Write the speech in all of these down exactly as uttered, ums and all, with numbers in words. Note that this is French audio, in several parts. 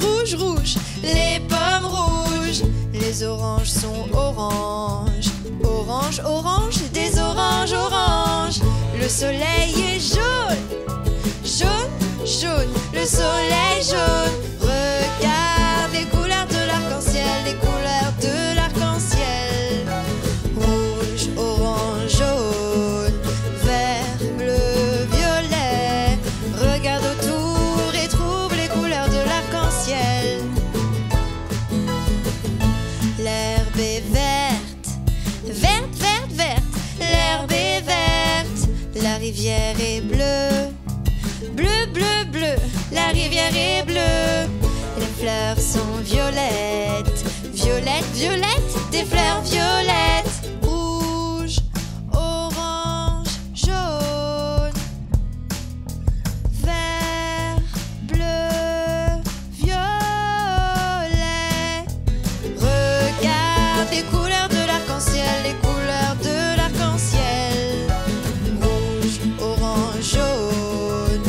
rouge, rouge, les pommes rouges, les oranges sont oranges, orange, orange, des oranges, oranges. Le soleil est jaune, jaune, jaune, le soleil jaune. Regarde les couleurs de l'arc-en-ciel, les couleurs de l'arc-en-ciel. Rouge, orange, jaune, vert, bleu, violet. Regarde autour et trouve les couleurs de l'arc-en-ciel. L'herbe est verte, verte, verte, verte. L'herbe est verte, la rivière est bleue. Bleu, bleu, bleu, la rivière est bleue. Les fleurs sont violettes, violettes, violettes, des fleurs violettes. Rouge, orange, jaune, vert, bleu, violet. Regarde les couleurs de l'arc-en-ciel, les couleurs de l'arc-en-ciel. Rouge, orange, jaune,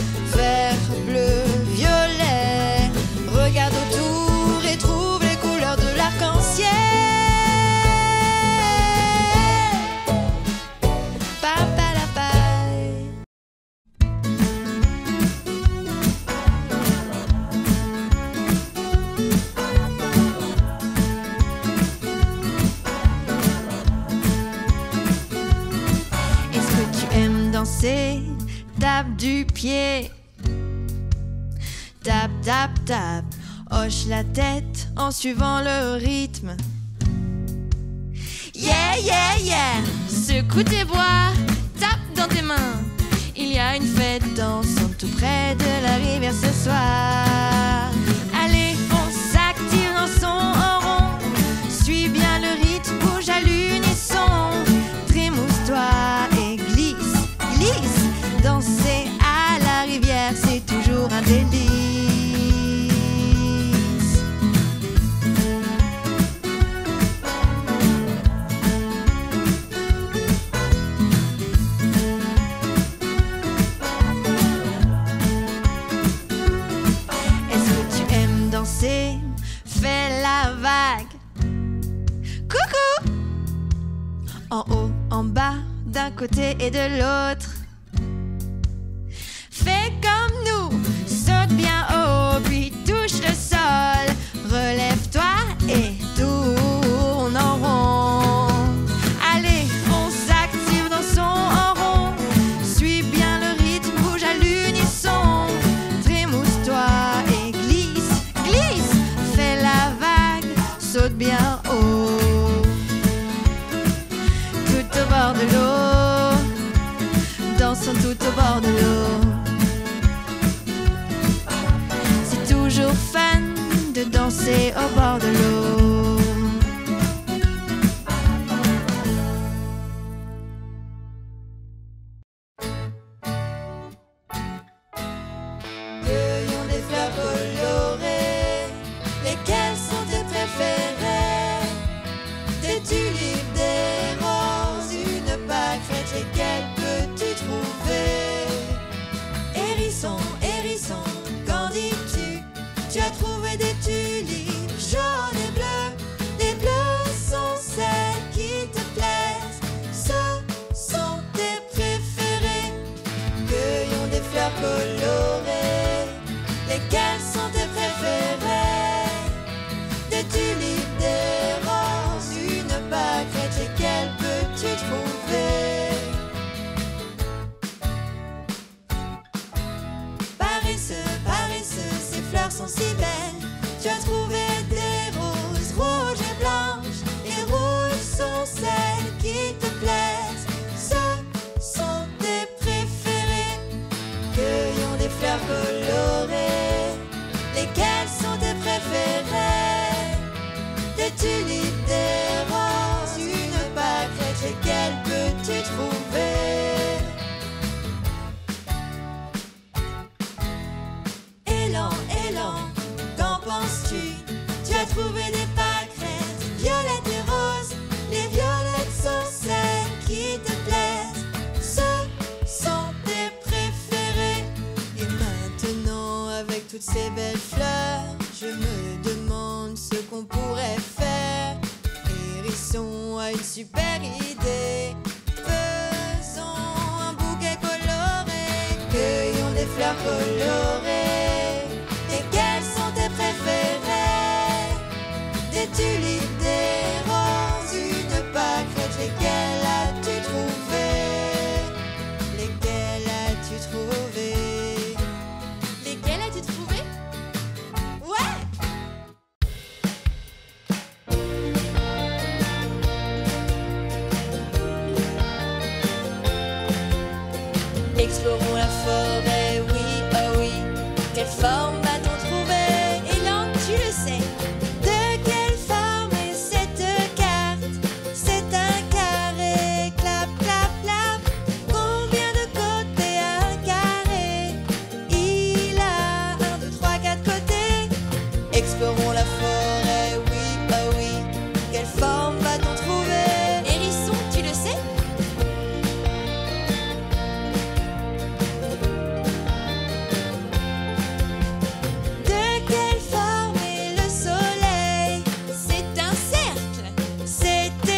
tape du pied, tape, tape, tape, hoche la tête en suivant le rythme. Yeah, yeah, yeah, secoue tes bois, tape dans tes mains. Il y a une fête dansante tout près de la rivière ce soir. Allez, on s'active dans son en rond, suis bien le rythme, bouge à l'unisson. Trémousse-toi et glisse, glisse. Danser à la rivière, c'est toujours un délice. Est-ce que tu aimes danser? Fais la vague. Coucou! En haut, en bas, d'un côté et de l'autre. Fais comme nous, saute bien haut, puis touche le sol. Relève-toi et tourne en rond. Allez, on s'active dans son en rond. Suis bien le rythme, bouge à l'unisson. Trémousse-toi et glisse, glisse. Fais la vague, saute bien haut. Tout au bord de l'eau, dansons tout au bord de l'eau. Fan de danser au bord de l'eau. Cueillons des fleurs colorées. Lesquelles sont tes préférées? Des tulipes, des roses, une pâquerette. Lesquelles peux-tu trouver? Hérisson, hérisson, qu'en dis-tu? Tu as trouvé des tulipes jaunes et bleues. Les bleues sont celles qui te plaisent. Ce sont tes préférés. Cueillons des fleurs colorées. Lesquelles sont tes préférés? Des tulipes, des roses, une pâquerette. Lesquelles peux-tu trouver? Paresseux, paresseux, fleurs sont si belles. Tu as trouvé des roses rouges et blanches. Les rouges sont celles qui te plaisent. Ce sont tes préférés. Cueillons des fleurs colorées. Lesquelles sont tes préférés? Des tulipes, des roses, une pâquerette. Lesquelles peux-tu trouver? Tu as trouvé des pâquerettes violettes et roses. Les violettes sont celles qui te plaisent. Ce sont tes préférés. Et maintenant, avec toutes ces belles fleurs, je me on pourrait faire. Hérisson a une super idée. Faisons un bouquet coloré, cueillons des fleurs colorées. Et quelles sont tes préférées? Des tulipes, des roses, une pâquerette, lesquelles as-tu trouvé? Lesquelles as-tu trouvé? Lesquelles as-tu trouvé? Explorons la forêt, oui, oh oui. Quelle forme va-t-on trouver? Et Langue, tu le sais. De quelle forme est cette carte? C'est un carré, clap, clap, clap. Combien de côtés a un carré? Il a un, deux, trois, quatre côtés. Explorons la forêt, oui, oh oui. Quelle forme va-t-on trouver? Hérisson, tu le sais? Explorons la forêt, oui, oh oui. Quelle forme va-t-on trouver? Paresseux, tu le sais?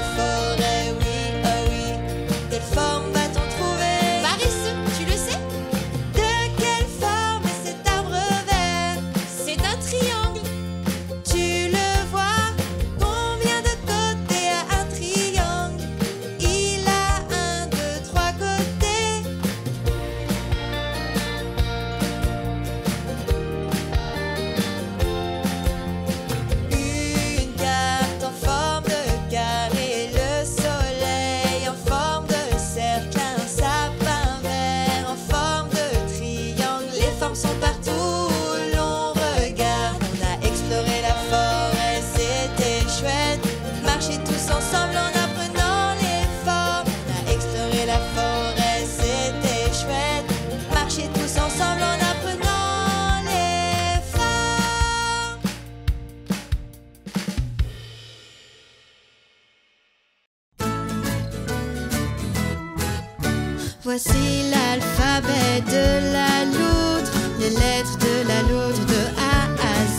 De quelle forme est cet arbre vert? C'est un triangle, tu le vois. Combien de côtés a un triangle? Il a un, deux, trois côtés. Une carte en forme. Sont partout, l'on regarde. On a exploré la forêt, c'était chouette. Marcher tous ensemble en apprenant les formes. On a exploré la forêt, c'était chouette. Marcher tous ensemble en apprenant les formes. Voici l'alphabet de la loutre. Les lettres de la loutre de A à Z.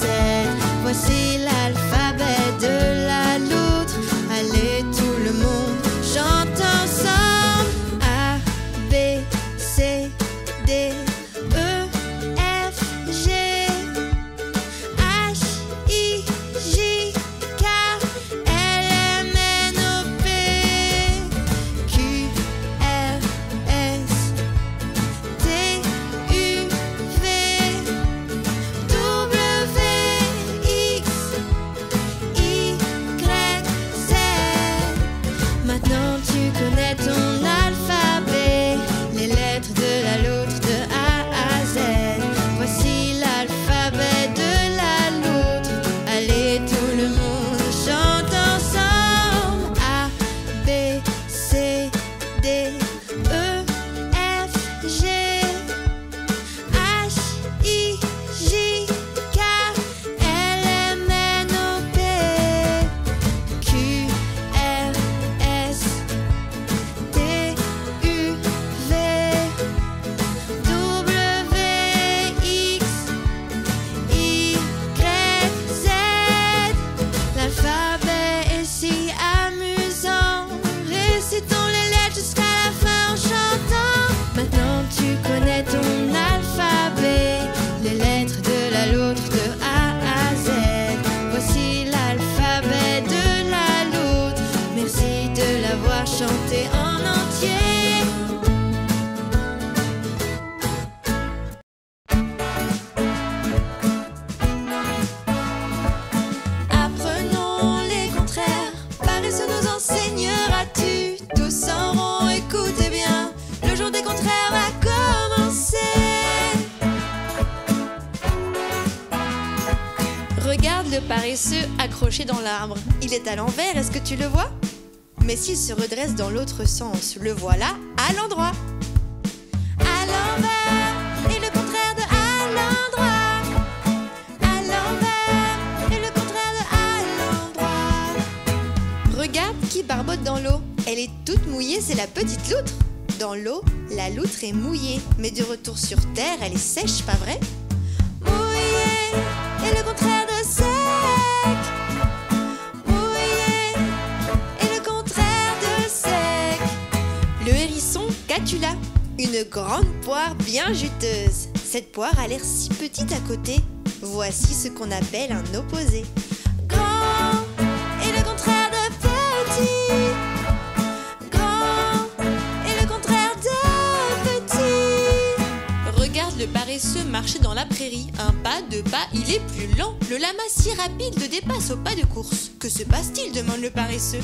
Voici l'alphabet de la loutre. Allez tout le monde, chante ensemble. A, B, C, D, E, F, G, H, I, J, K, L, M, N, O, P, Q, R, S, T, U, chanter en entier. Apprenons les contraires, paresseux nous enseigneras-tu. Tous en rond, écoutez bien, le jour des contraires va commencer. Regarde le paresseux accroché dans l'arbre. Il est à l'envers, est-ce que tu le vois? Mais s'il se redresse dans l'autre sens, le voilà à l'endroit. À l'envers est le contraire de à l'endroit. À l'envers est le contraire de à l'endroit. Regarde qui barbote dans l'eau. Elle est toute mouillée, c'est la petite loutre. Dans l'eau, la loutre est mouillée, mais de retour sur terre, elle est sèche, pas vrai? Mouillée est le contraire de sec. Mouillée est le contraire de sec. Le hérisson Catula, une grande poire bien juteuse. Cette poire a l'air si petite à côté. Voici ce qu'on appelle un opposé. Grand est le contraire de petit. Grand est le contraire de petit. Regarde le paresseux marcher dans la prairie. Un pas, deux pas, il est plus lent. Le lama si rapide le dépasse au pas de course. Que se passe-t-il? Demande le paresseux.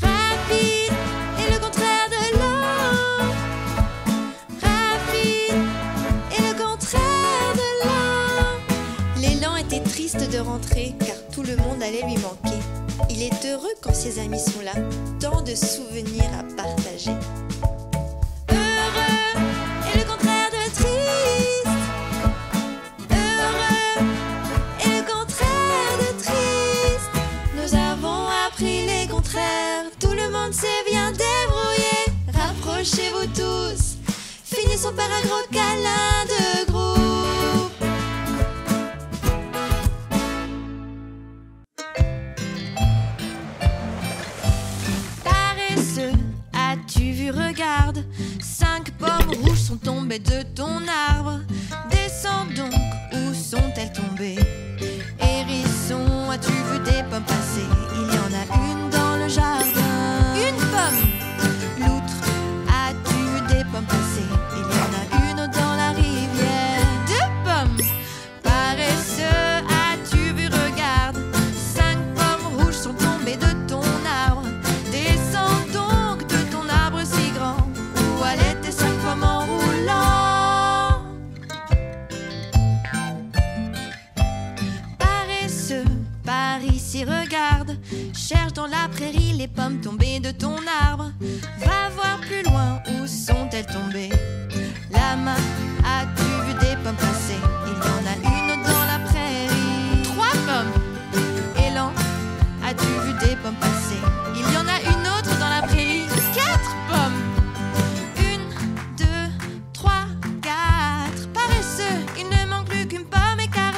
Rapide est le contraire de lent. De rentrer car tout le monde allait lui manquer. Il est heureux quand ses amis sont là, tant de souvenirs à partager. Heureux est le contraire de triste. Heureux est le contraire de triste. Nous avons appris les contraires, tout le monde s'est bien débrouillé. Rapprochez-vous tous, finissons par un gros câlin de groupe. Regarde, cinq pommes rouges sont tombées de ton arbre. Descends donc, où sont-elles tombées? Hérisson, as-tu vu des pommes passer? Il y en a une dans le jardin. Une pomme! Loutre, as-tu vu des pommes passer? Il y en a une dans la rivière. Deux pommes! Paresseux, as-tu vu? Regarde, cinq pommes rouges sont tombées de ton arbre. Descends donc. Regarde, cherche dans la prairie les pommes tombées de ton arbre. Va voir plus loin, où sont-elles tombées? Lama, as-tu vu des pommes passer? Il y en a une dans la prairie. Trois pommes. Élan, as-tu vu des pommes passer? Il y en a une autre dans la prairie. Quatre pommes. Une, deux, trois, quatre. Paresseux, il ne manque plus qu'une pomme écarlate.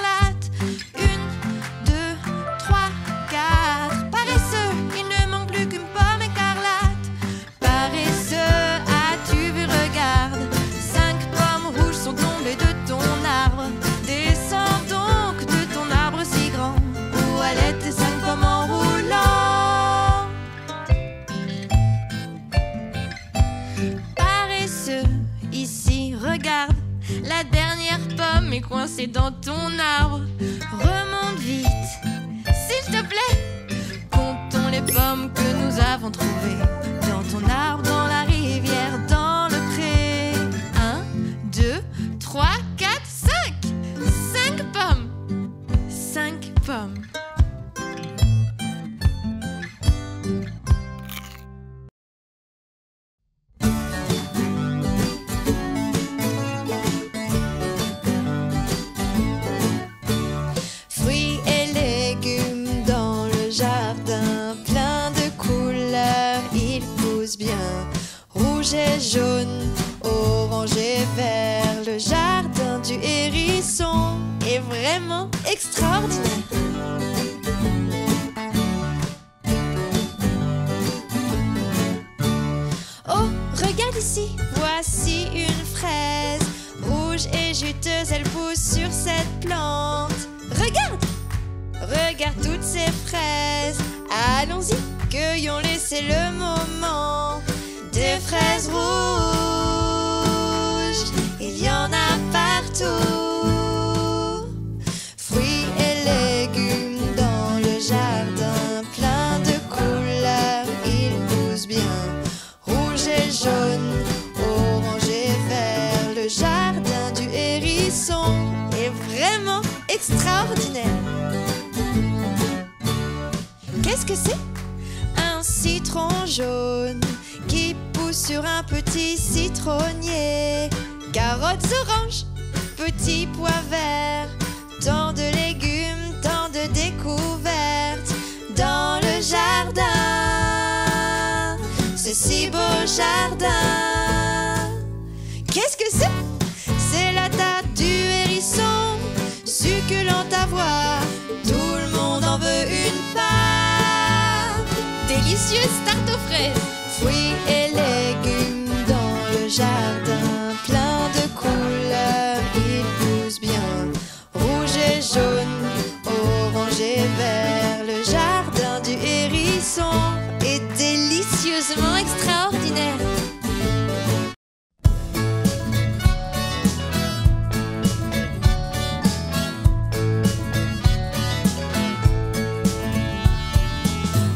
La dernière pomme est coincée dans ton arbre. Remonte vite, s'il te plaît. Comptons les pommes que nous avons trouvées dans ton arbre, dans la rivière, dans le pré. Un, deux, trois, quatre, cinq. Cinq pommes. Cinq pommes. Rouge et jaune, orange et vert, le jardin du hérisson est vraiment extraordinaire. Oh, regarde ici, voici une fraise, rouge et juteuse, elle pousse sur cette plante. Regarde, regarde toutes ces fraises, allons-y, cueillons-les, c'est le moment. Des fraises rouges, il y en a partout. Fruits et légumes dans le jardin, plein de couleurs, ils poussent bien. Rouge et jaune, orange et vert, le jardin du hérisson est vraiment extraordinaire. Qu'est-ce que c'est? Un citron jaune qui pousse sur un petit citronnier. Carottes oranges, petits pois verts, tant de légumes, tant de découvertes dans le jardin, ce si beau jardin. Qu'est-ce que c'est? C'est la tête du hérisson, succulente à voir. Tout le monde en veut une part. Délicieuse tarte aux fraises, fruits et légumes dans le jardin. Plein de couleurs, ils poussent bien. Rouge et jaune, orange et vert. Le jardin du hérisson est délicieusement extraordinaire.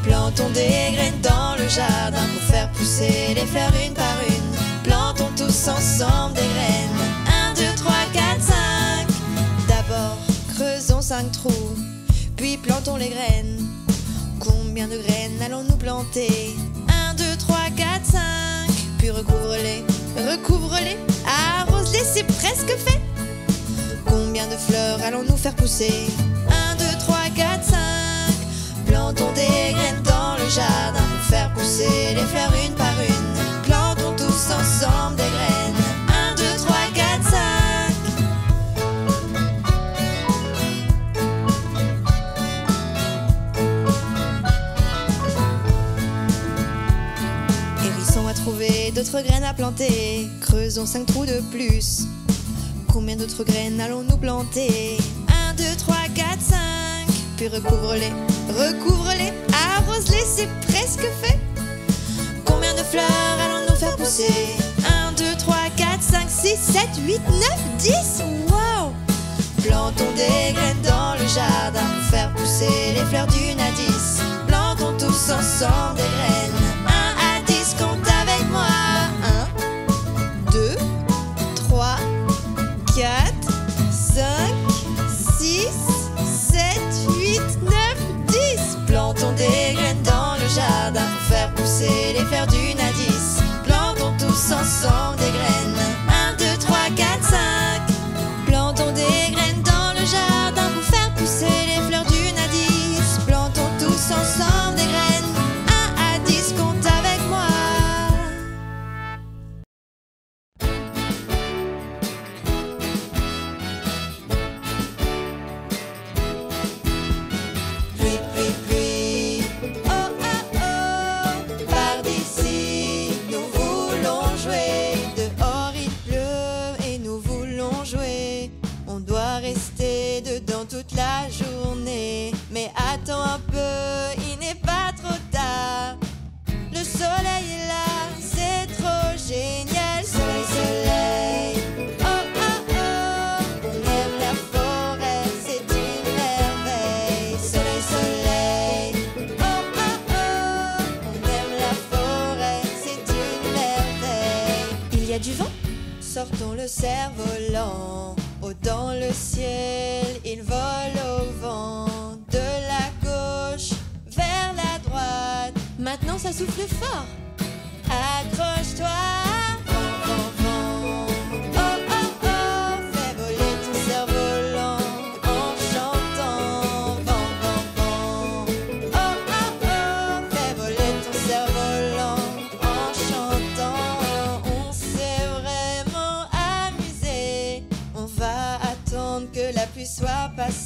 Plantons des graines dans le jardin pour faire pousser les fleurs une par une. Plantons tous ensemble des graines. un, deux, trois, quatre, cinq. D'abord, creusons cinq trous, puis plantons les graines. Combien de graines allons-nous planter? un, deux, trois, quatre, cinq. Puis recouvre-les, recouvre-les, arrose-les, c'est presque fait. Combien de fleurs allons-nous faire pousser? un, deux, trois, quatre, cinq. Plantons des graines dans le jardin pour faire pousser les fleurs une par une. Plantons tous ensemble des graines. un, deux, trois, quatre, cinq. Hérisson a trouvé d'autres graines à planter. Creusons cinq trous de plus. Combien d'autres graines allons-nous planter? un, deux, trois, quatre, cinq. Puis recouvre-les, recouvre-les, arrose-les, c'est presque fait. Combien de fleurs allons-nous faire pousser? un, deux, trois, quatre, cinq, six, sept, huit, neuf, dix. Wow! Plantons des graines dans le jardin pour faire pousser les fleurs d'une à dix. Plantons tous ensemble des graines. un à dix, compte avec moi. un, deux, trois, quatre, cinq, six, sept, huit, neuf, dix. Plantons des graines dans le jardin pour faire pousser les fleurs d'une à dix. Plantons tous ensemble des graines. un, deux, trois, quatre, cinq. Plantons des graines dans le jardin pour faire pousser les fleurs d'une à dix. Plantons tous ensemble des graines. un à dix, compte avec moi. Toute la journée, mais attends un peu, il n'est pas trop tard. Le soleil est là, c'est trop génial. Soleil, soleil, oh oh oh, on aime la forêt, c'est une merveille. Soleil, soleil, oh oh oh, on aime la forêt, c'est une merveille. Il y a du vent, sortons le cerf-volant. Oh, dans le ciel, il vole au vent, de la gauche vers la droite. Maintenant, ça souffle fort. Accroche-toi. Vent, vent, vent. Oh, oh, oh, fais voler ton cerf-volant en chantant. Vent, vent, vent. Oh, oh, oh, fais voler ton cerf-volant en chantant. On s'est vraiment amusé. Va attendre que la pluie soit passée.